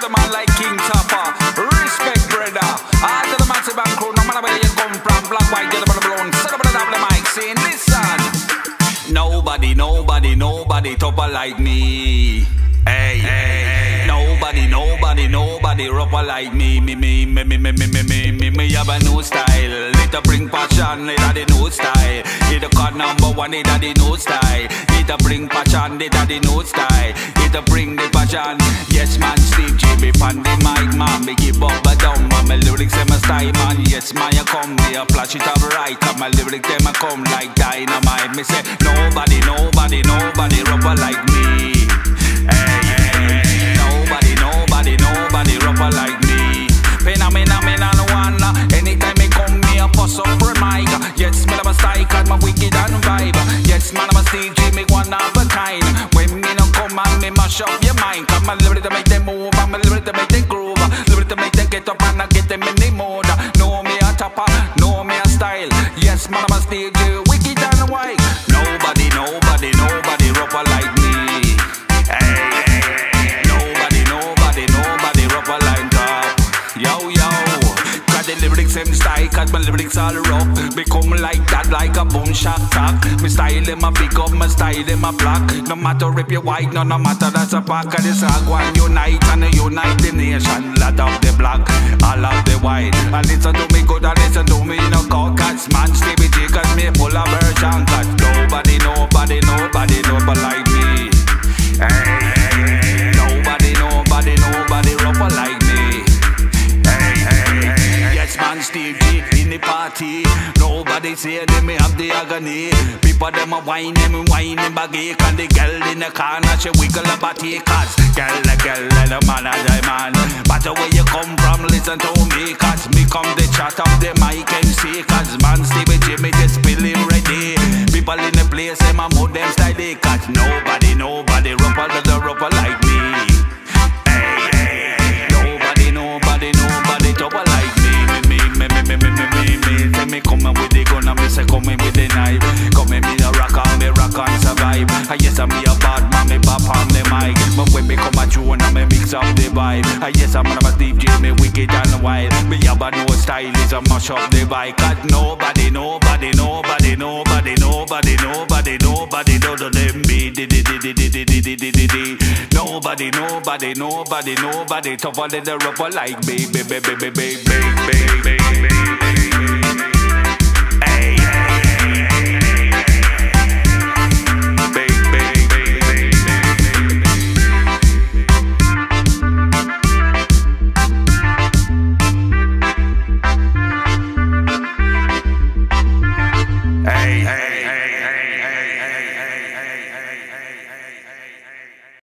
to the man like King Toppa. Respect, brother. All to the massive and crew, no matter where you come from, black, white, yellow, but blown. Set up on the top of the mic, saying, listen. Nobody, nobody, nobody Toppa like me. Hey, hey, hey. Nobody, nobody, nobody Rougher like me. Me have a new style. It'll bring passion, it'll the new style. It'll cut #1, it'll the new style. It'll bring passion, it'll the new style. It'll bring the passion. Yes man, Steve G be on the mic man. Me give up a down, but my lyrics them a style man. Yes man, you come here, flash it up right. Cause my lyrics them a come like dynamite. Me say nobody, nobody, nobody Rougher like me. Hey, hey, hey. Nobody, nobody, nobody Rougher like me. Phenomenon one. Anytime I come me a fuss up for mic. Yes, me love a style, cause my wicked and vibe. Yes, man, I'm a Stevie G, me one of a kind. When me no come and me mash up your mind. Cause my liberty to make them move, and my liberty to make them groove. Liberty to make them get up and I get them in the mood. Know me a Toppa, know me a style. Yes, man, I'm a Stevie G, wicked and wild. Nobody, nobody, nobody Rougher like me. Them style, cause my lyrics all rough. Become like that, like a boom shot cock. My style them a pick up, my style them a block. No matter if you white, no matter that's a pack. Cause it's all one unite and a unite the nation. Lot of the black, all of the white. And listen to me good and listen to me no caucus. Man, Stevie G, cause me full of version. Cause nobody, nobody, nobody, nobody like me. Hey, hey, hey. Nobody, nobody, nobody Rougher like me. Hey, hey, hey. Man, Steve G in the party. Nobody say them me have the agony. People them a whining baggy. And the girl in the corner she wiggle her body. Cause girl, the man a the man. But the way you come from, listen to me. Cause me come the chat of the mic and see. Cause man, Steve G me just feel him ready. People in the place them a move them style. Cause nobody Rougher to the Rougher like me. Hey, hey, hey. Nobody Toppa like me. Me say me coming with the gun and me say coming with the knife. Coming me a rock and me rock and survive. I yes I'm me a bad man, me pop on the mic. But when me come a tune and me mix up the vibe. I yes I'm a Steve G, me wicked and wild. Me have a no style, is a mash up the vibe. Cause nobody do them be. Nobody Toppa the Rougher like me.